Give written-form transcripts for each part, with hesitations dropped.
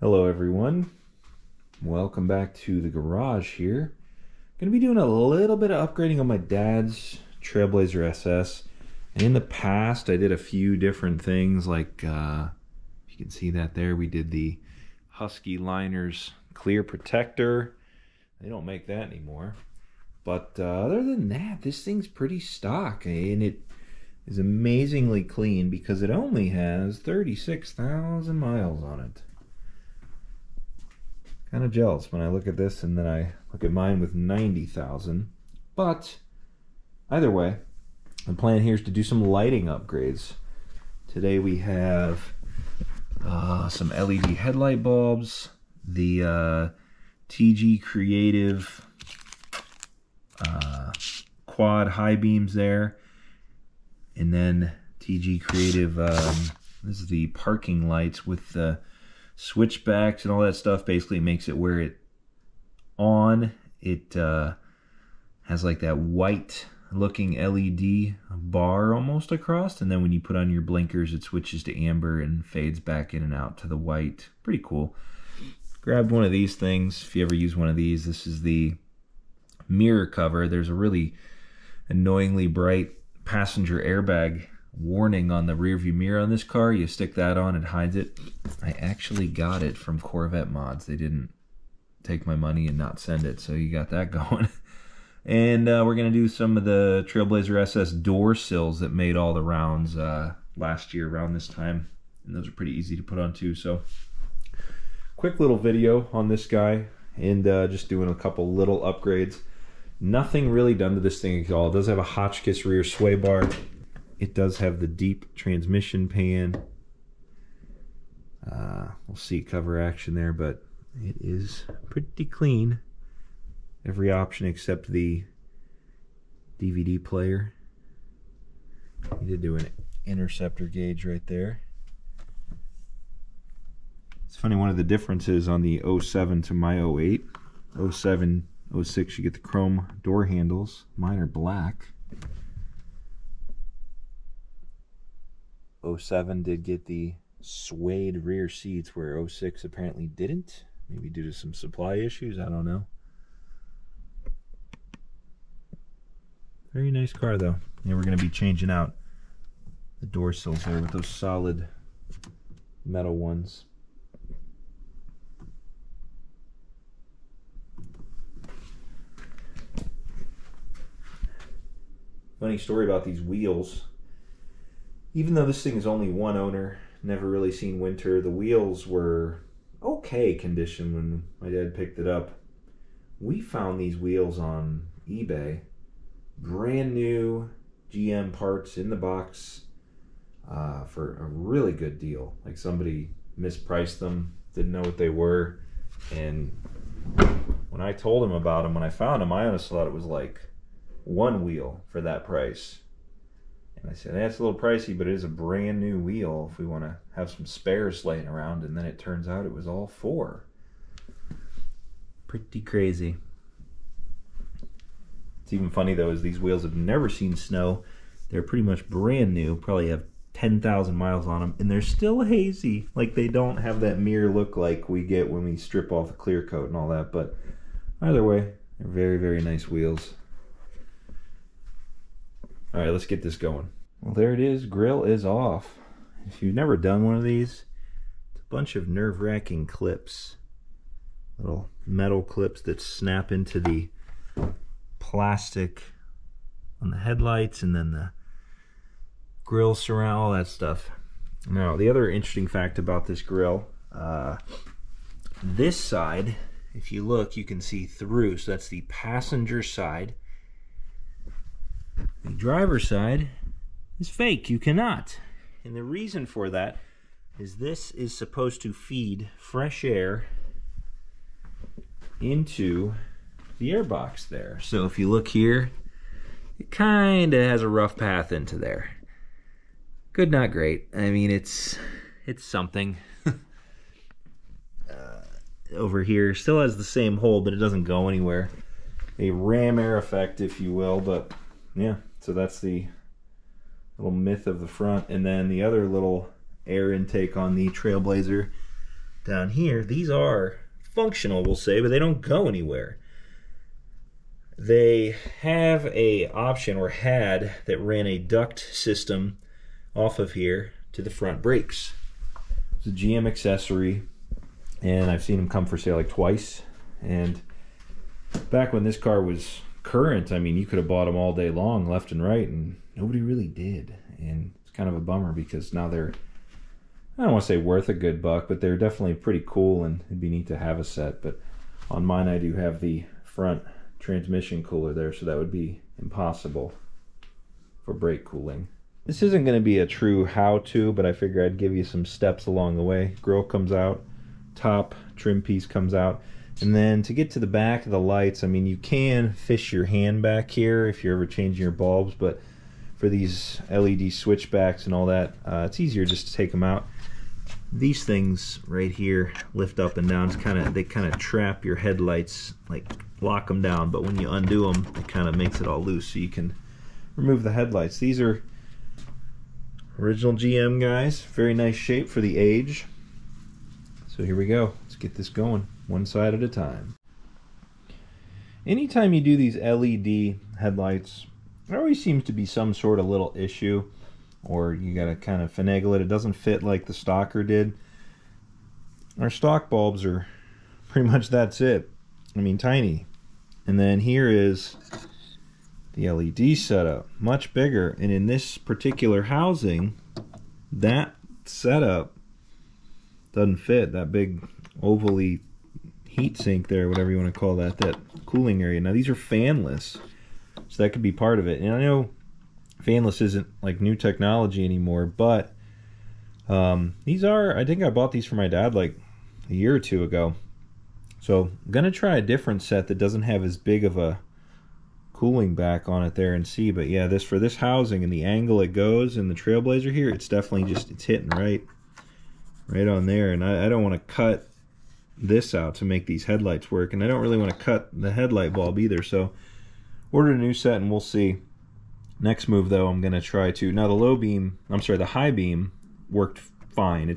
Hello everyone, welcome back to the garage here. I'm going to be doing a little bit of upgrading on my dad's Trailblazer SS. And in the past I did a few different things, like you can see that there, we did the Husky Liners clear protector. They don't make that anymore, but other than that, this thing's pretty stock, and it is amazingly clean because it only has 36,000 miles on it. Kind of jealous when I look at this and then I look at mine with 90,000. But either way, the plan here is to do some lighting upgrades. Today we have some LED headlight bulbs, the TG Creative quad high beams there, and then TG Creative, this is the parking lights with the switchbacks and all that stuff. Basically makes it where it on, it has like that white looking LED bar almost across, and then when you put on your blinkers it switches to amber and fades back in and out to the white. Pretty cool. Grabbed one of these things if you ever use one of these. This is the mirror cover. There's a really annoyingly bright passenger airbag warning on the rear view mirror on this car. You stick that on, it hides it. I actually got it from Corvette Mods. They didn't take my money and not send it, so you got that going. And we're going to do some of the Trailblazer SS door sills that made all the rounds last year around this time, and those are pretty easy to put on too. So quick little video on this guy, and just doing a couple little upgrades. Nothing really done to this thing at all. It does have a Hotchkiss rear sway bar. It does have the deep transmission pan. We'll see cover action there, but it is pretty clean. Every option except the DVD player. You did do an interceptor gauge right there. It's funny, one of the differences on the 07 to my 08. 07, 06, you get the chrome door handles. Mine are black. 07 did get the suede rear seats where 06 apparently didn't. Maybe due to some supply issues, I don't know. Very nice car though. And we're going to be changing out the door sills there with those solid metal ones. Funny story about these wheels. Even though this thing is only one owner, never really seen winter, the wheels were okay condition when my dad picked it up. We found these wheels on eBay. Brand new GM parts in the box for a really good deal. Like somebody mispriced them, didn't know what they were. And when I told him about them, when I found them, I honestly thought it was like one wheel for that price. And I said, that's a little pricey, but it is a brand new wheel if we want to have some spares laying around. And then it turns out it was all four. Pretty crazy. It's even funny though, is these wheels have never seen snow. They're pretty much brand new, probably have 10,000 miles on them, and they're still hazy. Like, they don't have that mirror look like we get when we strip off the clear coat and all that. But either way, they're very, very nice wheels. All right, let's get this going. Well, there it is, grill is off. If you've never done one of these, it's a bunch of nerve-wracking clips. Little metal clips that snap into the plastic on the headlights and then the grill surround, all that stuff. Now, the other interesting fact about this grill, this side, if you look, you can see through. So that's the passenger side. The driver's side is fake. You cannot. And the reason for that is this is supposed to feed fresh air into the airbox there. So if you look here, it kind of has a rough path into there. Good, not great. I mean, it's something. Over here still has the same hole, but it doesn't go anywhere. A ram air effect, if you will. But yeah, so that's the little myth of the front. And then the other little air intake on the Trailblazer down here, these are functional, we'll say, but they don't go anywhere. They have a option, or had, that ran a duct system off of here to the front brakes. It's a GM accessory, and I've seen them come for sale like twice. And back when this car was current, I mean, you could have bought them all day long, left and right, and nobody really did. And it's kind of a bummer, because now they're, I don't want to say worth a good buck, but they're definitely pretty cool, and it'd be neat to have a set. But on mine, I do have the front transmission cooler there, so that would be impossible for brake cooling. This isn't going to be a true how-to, but I figure I'd give you some steps along the way. Grill comes out, top trim piece comes out, and then to get to the back of the lights, I mean, you can fish your hand back here if you're ever changing your bulbs, but for these LED switchbacks and all that, it's easier just to take them out. These things right here lift up and down. It's kind of trap your headlights, like lock them down, but when you undo them, it kind of makes it all loose, so you can remove the headlights. These are original GM, guys. Very nice shape for the age. So here we go. Let's get this going, one side at a time. Anytime you do these LED headlights, there always seems to be some sort of little issue, or you gotta kind of finagle it. It doesn't fit like the stocker did. Our stock bulbs are pretty much, that's it. I mean, tiny. And then here is the LED setup, much bigger. And in this particular housing, that setup doesn't fit. That big ovally heat sink there, whatever you want to call that, that cooling area. Now these are fanless, so that could be part of it. And I know fanless isn't like new technology anymore, but these are, I think I bought these for my dad like a year or two ago. So I'm gonna try a different set that doesn't have as big of a cooling back on it there and see. But yeah, this, for this housing and the angle it goes and the Trailblazer here, it's definitely just, it's hitting right on there. And I don't want to cut this out to make these headlights work, and I don't really want to cut the headlight bulb either. So ordered a new set and we'll see. Next move though, I'm gonna try to, now the low beam, I'm sorry, the high beam worked fine.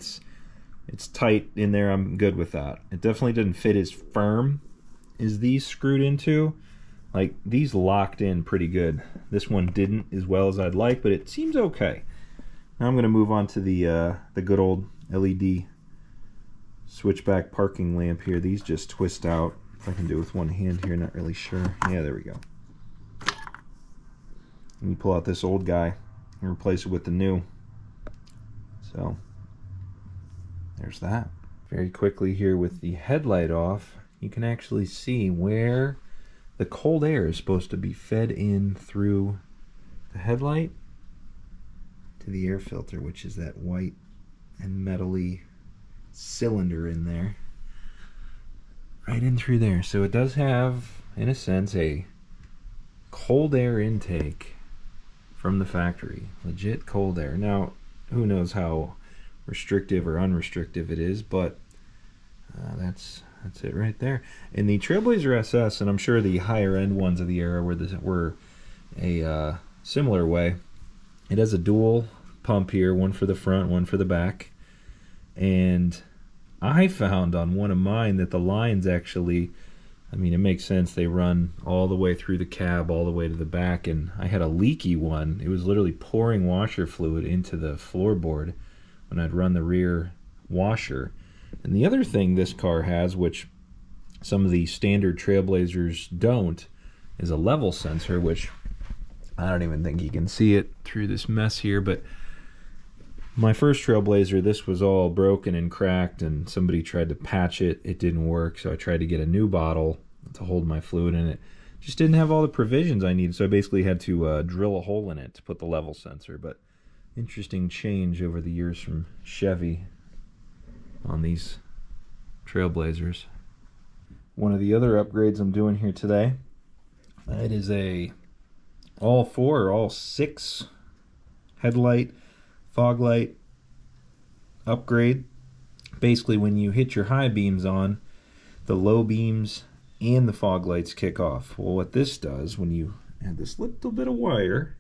It's tight in there, I'm good with that. It definitely didn't fit as firm as these screwed into. Like, these locked in pretty good. This one didn't as well as I'd like, but it seems okay. Now I'm gonna move on to the good old LED switchback parking lamp here. These just twist out. If I can do it with one hand here, not really sure. Yeah, there we go. And you pull out this old guy and replace it with the new. So there's that. Very quickly here with the headlight off, you can actually see where the cold air is supposed to be fed in through the headlight to the air filter, which is that white and metally cylinder in there. Right in through there. So it does have, in a sense, a cold air intake from the factory. Legit cold air. Now, who knows how restrictive or unrestrictive it is, but that's it right there. In the Trailblazer SS, and I'm sure the higher end ones of the era were a similar way, it has a dual pump here, one for the front, one for the back. And I found on one of mine that the lines actually, I mean, it makes sense, they run all the way through the cab, all the way to the back, and I had a leaky one. It was literally pouring washer fluid into the floorboard when I'd run the rear washer. And the other thing this car has, which some of the standard Trailblazers don't, is a level sensor, which I don't even think you can see it through this mess here, but my first Trailblazer, this was all broken and cracked, and somebody tried to patch it. It didn't work, so I tried to get a new bottle to hold my fluid in it. Just didn't have all the provisions I needed, so I basically had to drill a hole in it to put the level sensor. But interesting change over the years from Chevy on these Trailblazers. One of the other upgrades I'm doing here today, it is a all four or all six headlight, fog light upgrade. Basically, when you hit your high beams on, the low beams and the fog lights kick off. Well, what this does, when you add this little bit of wire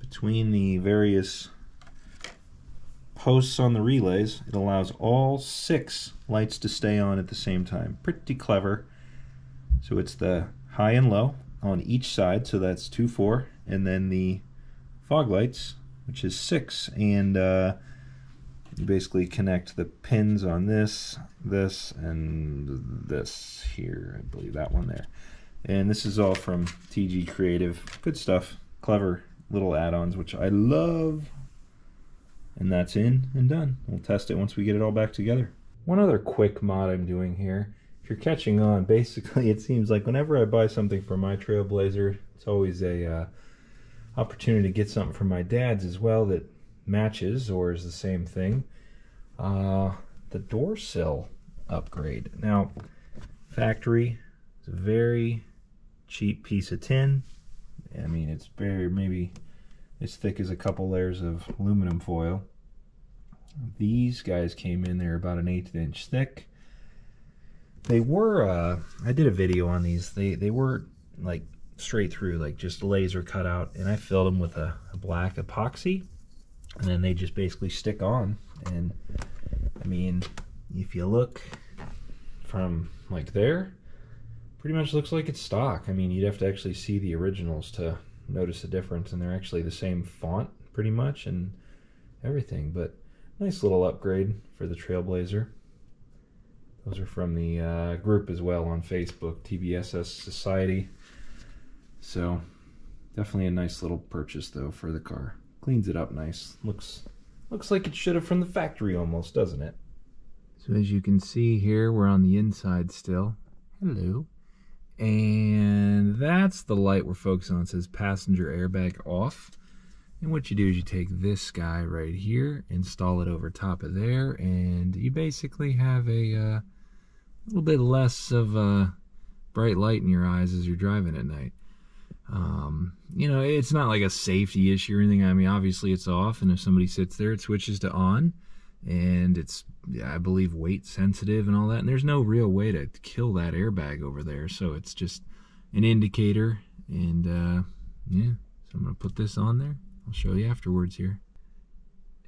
between the various posts on the relays, it allows all 6 lights to stay on at the same time. Pretty clever. So it's the high and low on each side, so that's 2, 4, and then the fog lights, which is 6, and you basically connect the pins on this, this, and this here, I believe that one there. And this is all from TG Creative. Good stuff, clever little add-ons, which I love. And that's in and done. We'll test it once we get it all back together. One other quick mod I'm doing here. If you're catching on, basically it seems like whenever I buy something for my Trailblazer, it's always a opportunity to get something from my dad's as well that matches or is the same thing. The door sill upgrade. Now, factory, it's a very cheap piece of tin. I mean, it's very, maybe as thick as a couple layers of aluminum foil. These guys came in there about an 1/8 inch thick. They were, I did a video on these. They were like straight through, like just laser cut out, and I filled them with a black epoxy, and then they just basically stick on. And I mean, if you look from like there, pretty much looks like it's stock. I mean, you'd have to actually see the originals to notice the difference, and they're actually the same font pretty much and everything, but nice little upgrade for the Trailblazer. Those are from the group as well on Facebook, TBSS Society. So definitely a nice little purchase though for the car. Cleans it up nice. Looks like it should have from the factory almost, doesn't it? So as you can see here, we're on the inside still. Hello. And that's the light we're focused on. It says passenger airbag off. And what you do is you take this guy right here, install it over top of there, and you basically have a little bit less of a bright light in your eyes as you're driving at night. You know, it's not like a safety issue or anything. I mean, obviously it's off, and if somebody sits there, it switches to on. And it's, I believe, weight sensitive and all that, and there's no real way to kill that airbag over there, so it's just an indicator. And yeah, so I'm gonna put this on there. I'll show you afterwards here,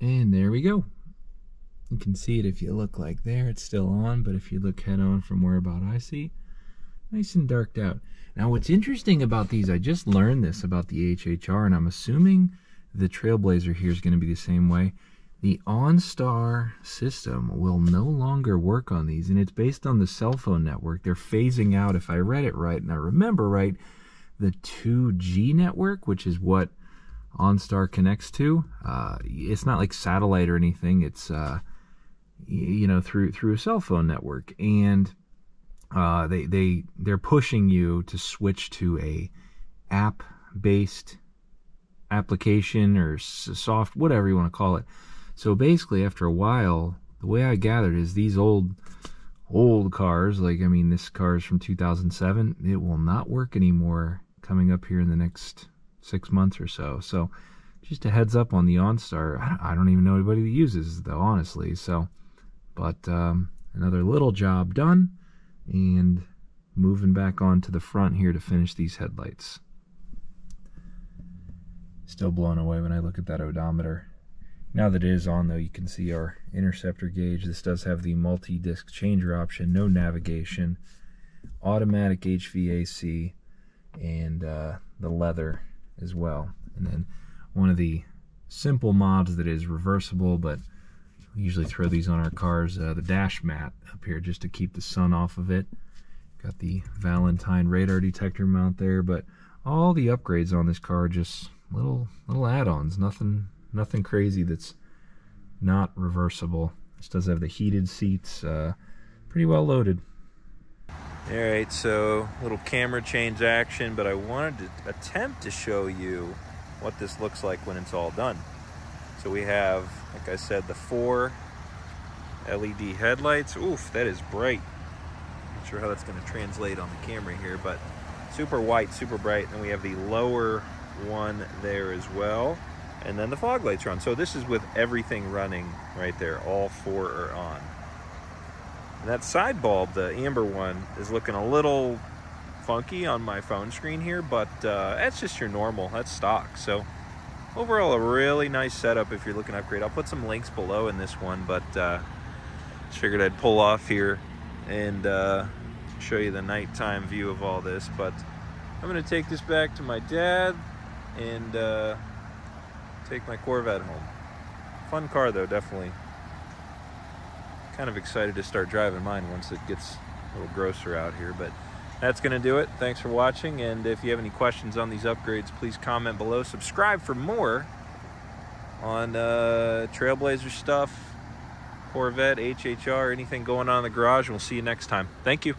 and there we go. You can see it if you look like there, it's still on, but if you look head on from where about I see, nice and darked out. Now what's interesting about these, I just learned this about the HHR, and I'm assuming the Trailblazer here is going to be the same way. The OnStar system will no longer work on these, and it's based on the cell phone network. They're phasing out, if I read it right, and I remember right, the 2G network, which is what OnStar connects to. It's not like satellite or anything. It's you know, through a cell phone network, and they're pushing you to switch to a app-based application or soft, whatever you want to call it. So basically, after a while, the way I gathered is these old cars, like, I mean, this car is from 2007, it will not work anymore coming up here in the next 6 months or so. So just a heads up on the OnStar. I don't even know anybody that uses though, honestly. So, but another little job done, and moving back on to the front here to finish these headlights. Still blown away when I look at that odometer. Now that it is on though, you can see our interceptor gauge. This does have the multi-disc changer option, no navigation, automatic HVAC, and the leather as well. And then one of the simple mods that is reversible, but we usually throw these on our cars, the dash mat up here just to keep the sun off of it. Got the Valentine radar detector mount there, but all the upgrades on this car are just little add-ons, nothing crazy that's not reversible. This does have the heated seats, pretty well loaded. All right, so little camera change action, but I wanted to attempt to show you what this looks like when it's all done. So we have, like I said, the 4 LED headlights. Oof, that is bright. Not sure how that's going to translate on the camera here, but super white, super bright. And we have the lower one there as well. And then the fog lights are on. So this is with everything running right there. All 4 are on. And that side bulb, the amber one, is looking a little funky on my phone screen here, but that's just your normal, that's stock. So Overall, a really nice setup if you're looking to upgrade. I'll put some links below in this one, but just figured I'd pull off here and show you the nighttime view of all this. But I'm going to take this back to my dad and take my Corvette home. Fun car, though, definitely. Kind of excited to start driving mine once it gets a little grosser out here, but that's going to do it. Thanks for watching, and if you have any questions on these upgrades, please comment below. Subscribe for more on Trailblazer stuff, Corvette, HHR, anything going on in the garage. We'll see you next time. Thank you.